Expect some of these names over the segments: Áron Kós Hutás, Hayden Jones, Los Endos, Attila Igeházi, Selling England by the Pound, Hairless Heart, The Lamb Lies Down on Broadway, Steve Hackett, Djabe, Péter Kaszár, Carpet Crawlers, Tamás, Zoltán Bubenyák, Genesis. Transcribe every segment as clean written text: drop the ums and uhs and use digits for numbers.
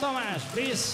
Tamás, please.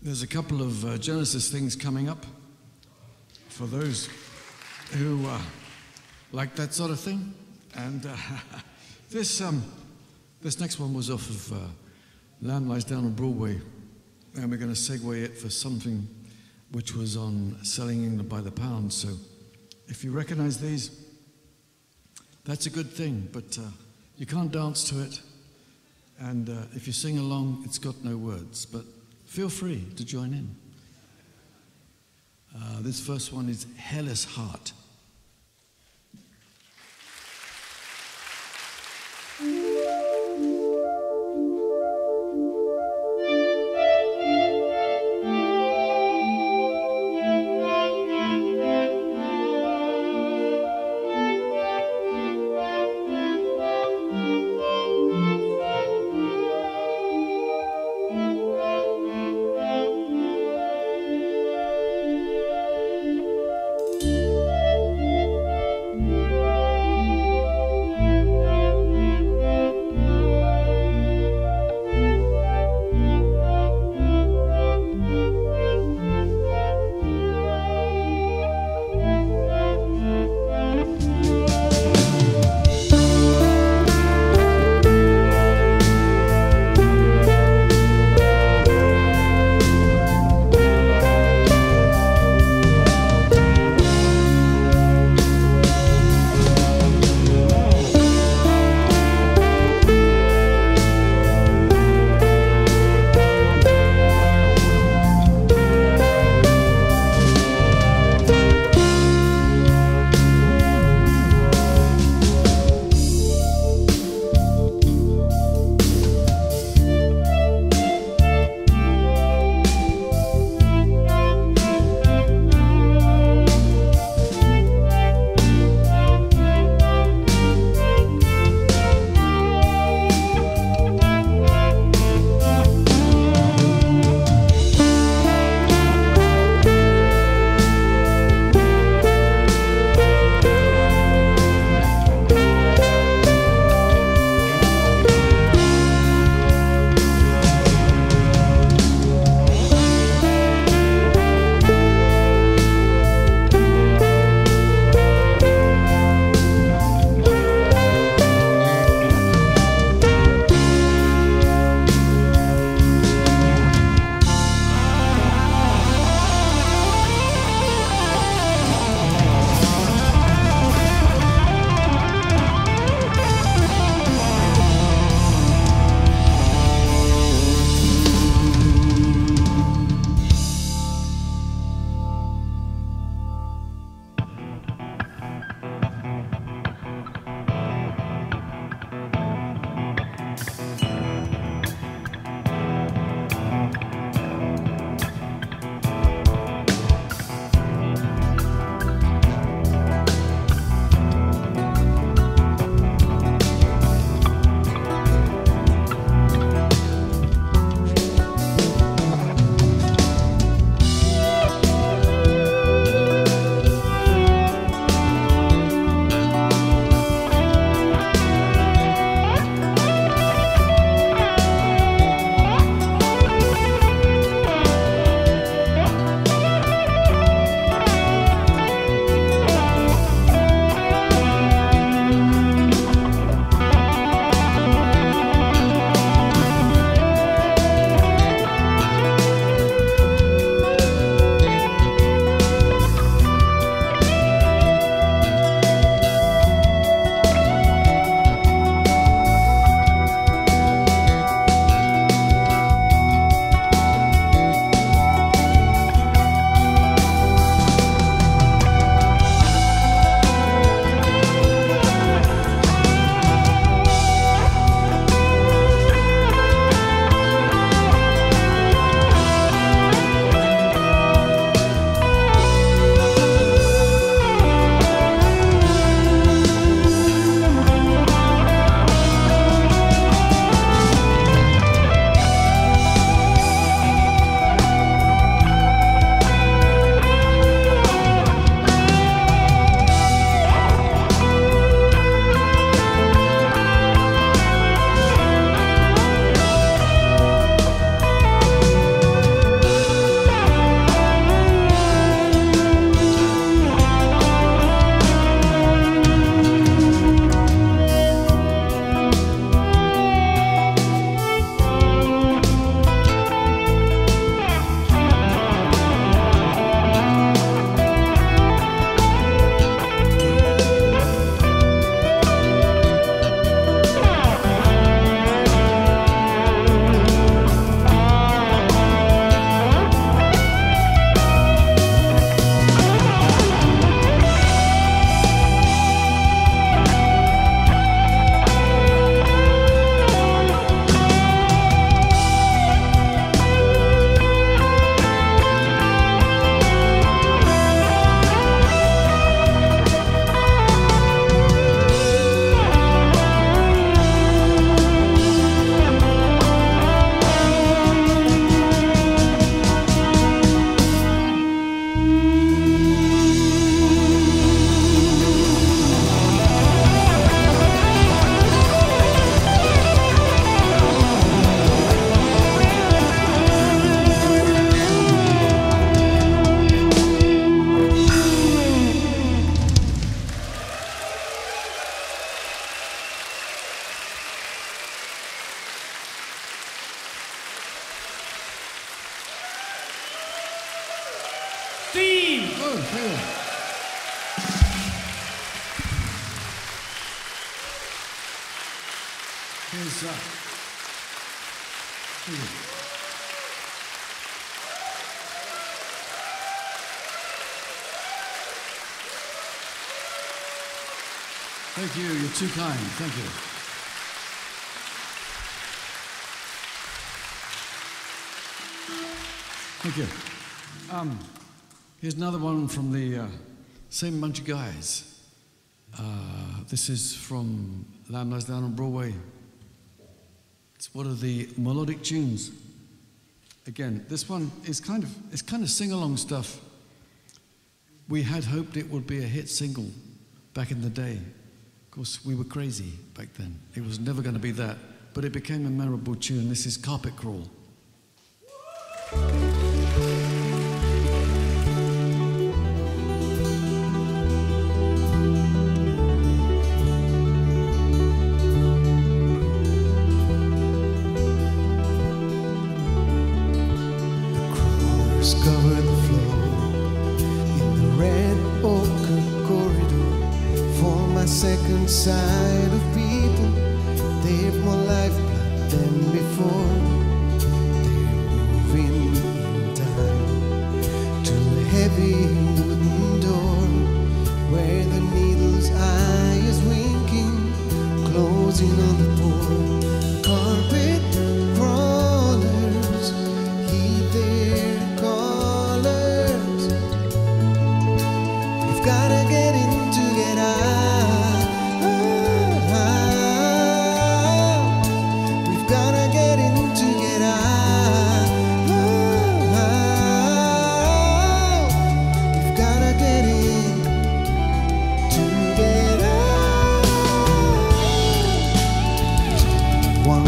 There's a couple of Genesis things coming up for those who like that sort of thing. And this next one was off of Lamb Lies Down on Broadway. And we're going to segue it for something which was on Selling England by the Pound. So if you recognize these, that's a good thing. But you can't dance to it. And if you sing along, it's got no words. But feel free to join in. This first one is Hairless Heart. Steve. Oh, yeah. Hands up. Thank you. You're too kind. Thank you. Thank you. Here's another one from the same bunch of guys. This is from Lamb Lies Down on Broadway. It's one of the melodic tunes. Again, this one is kind of sing-along stuff. We had hoped it would be a hit single back in the day. Of course, we were crazy back then. It was never going to be that, but it became a memorable tune. This is Carpet Crawl. Side of people, they're more lifeblood than before. They're moving in time to a heavy wooden door where the needle's eye is winking, closing on the poor. Carpet crawlers heed their callers. You've gotta get in to get out. One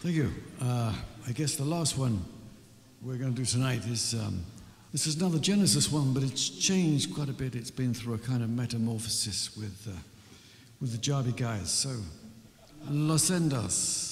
Thank you. I guess the last one we're going to do tonight is, this is another Genesis one, but it's changed quite a bit. It's been through a kind of metamorphosis with the Djabe guys. So, Los Endos.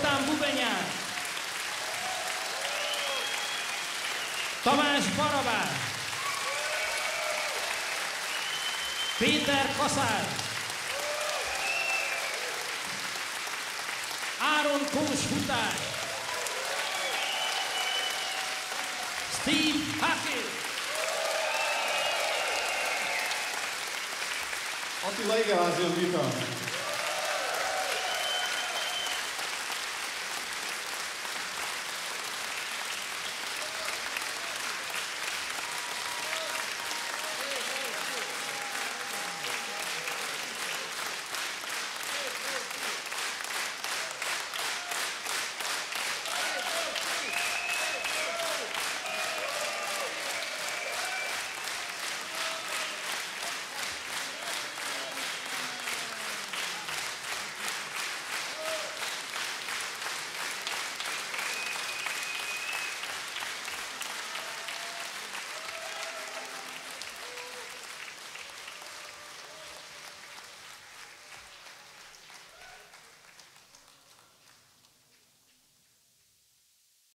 Zoltán Bubenyák, Tamás Barabás, Péter Kaszár, Áron Kós Hutás, Steve Hackett, Attila Igeházi a gitára.